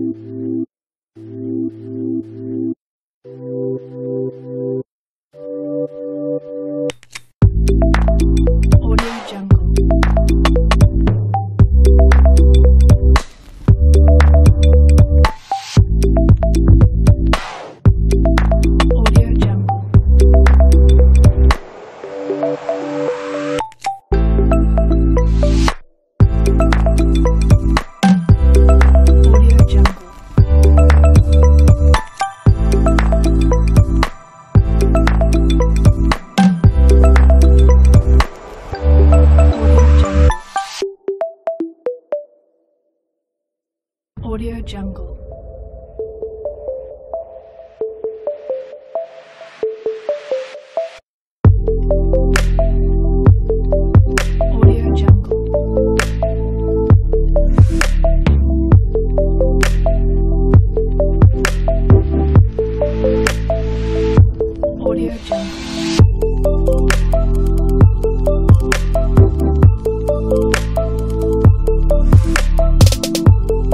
Audio Jungle. Audio Jungle. Audio Jungle. Audio Jungle. Audio Jungle.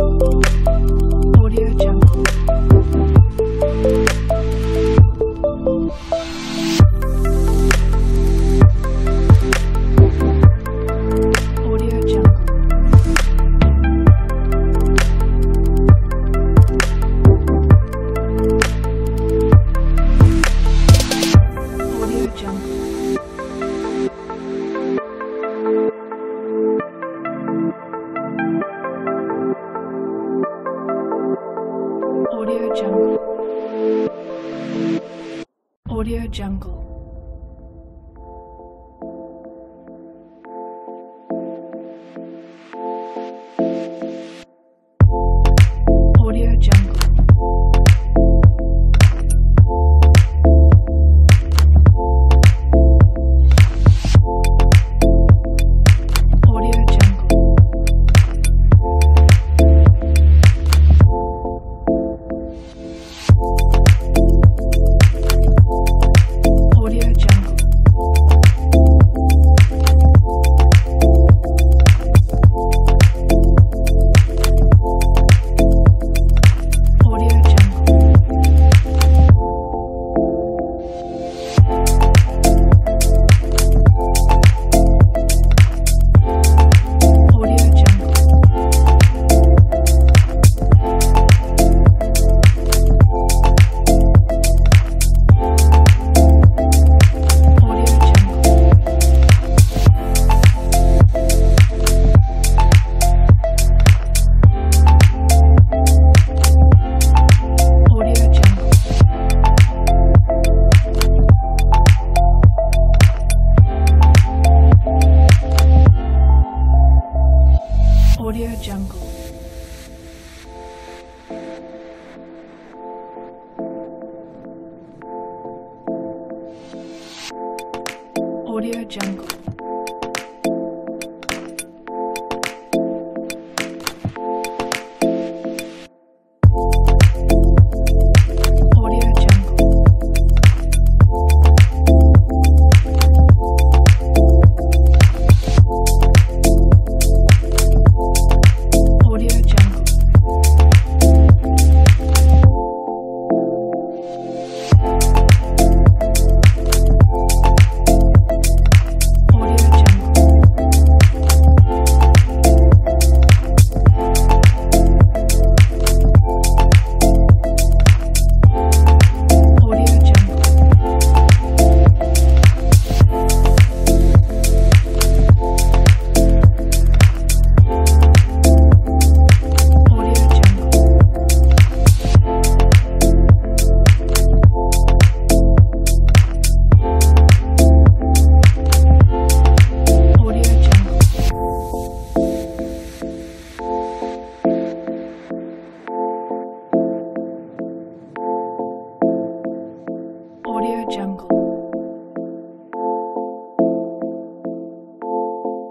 Jungle.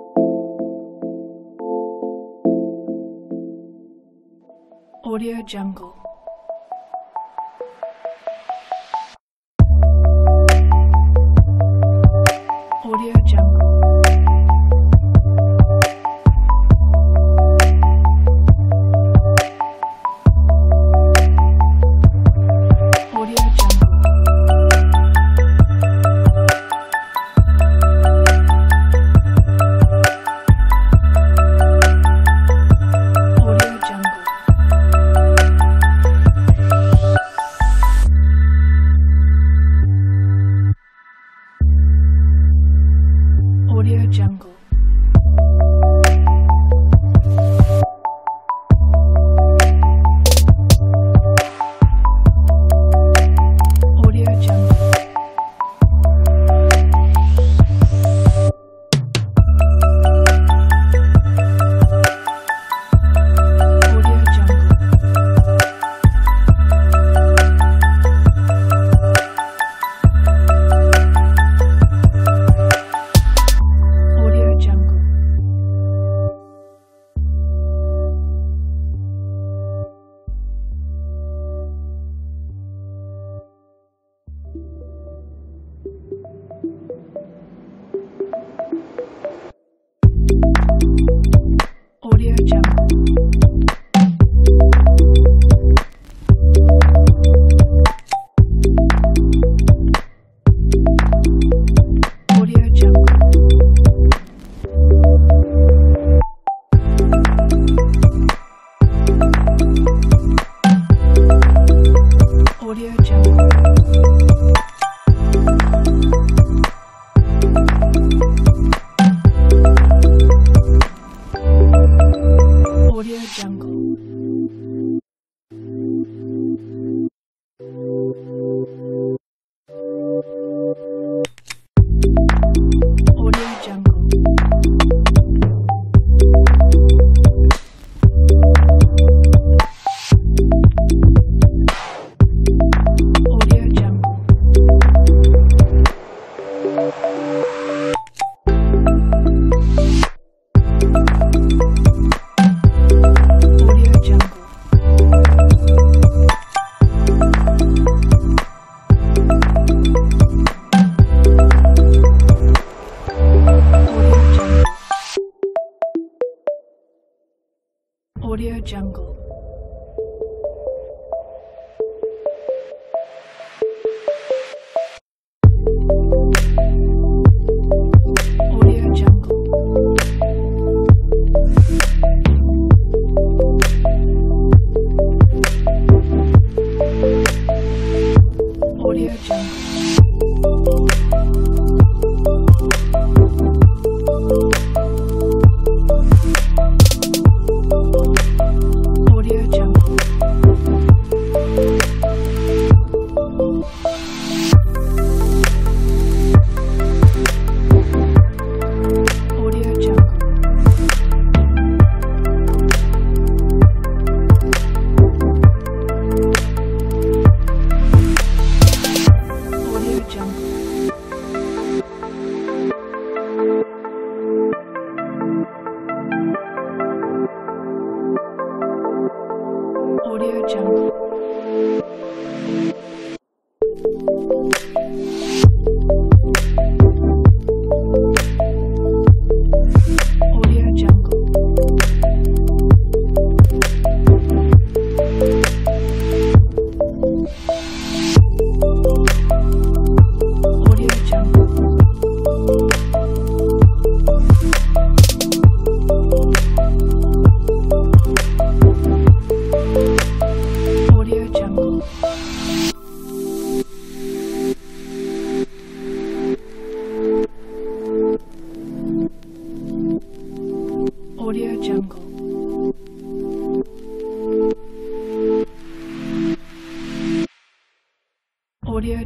Audio Jungle. Audio Jungle. jungle. Jungle. Audio jungle. Audio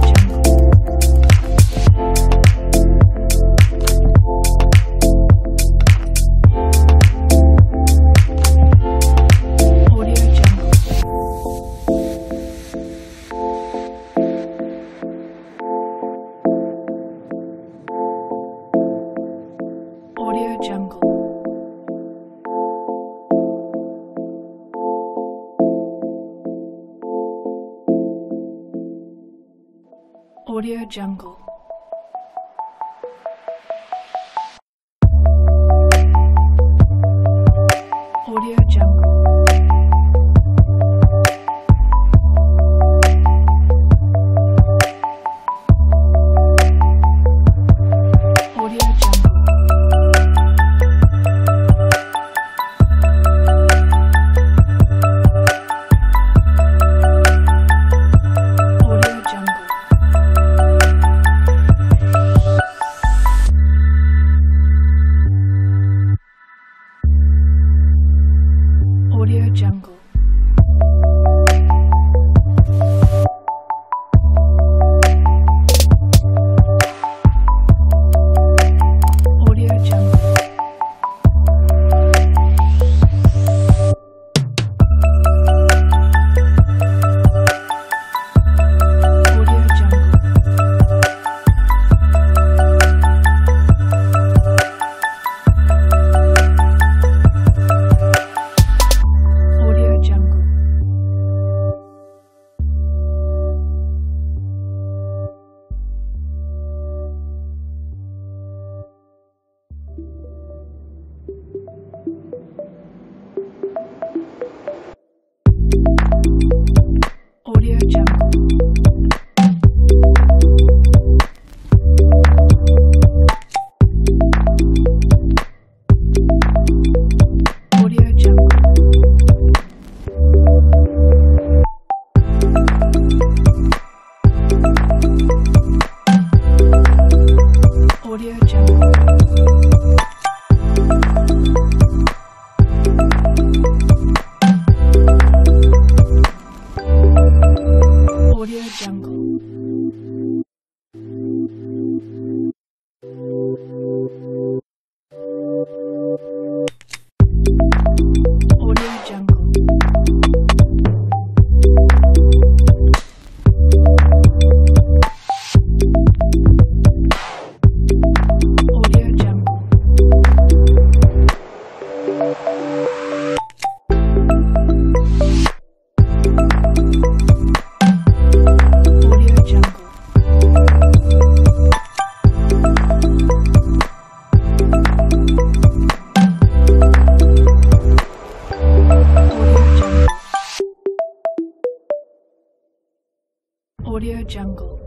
jungle. Audio jungle. Audio jungle. jungle.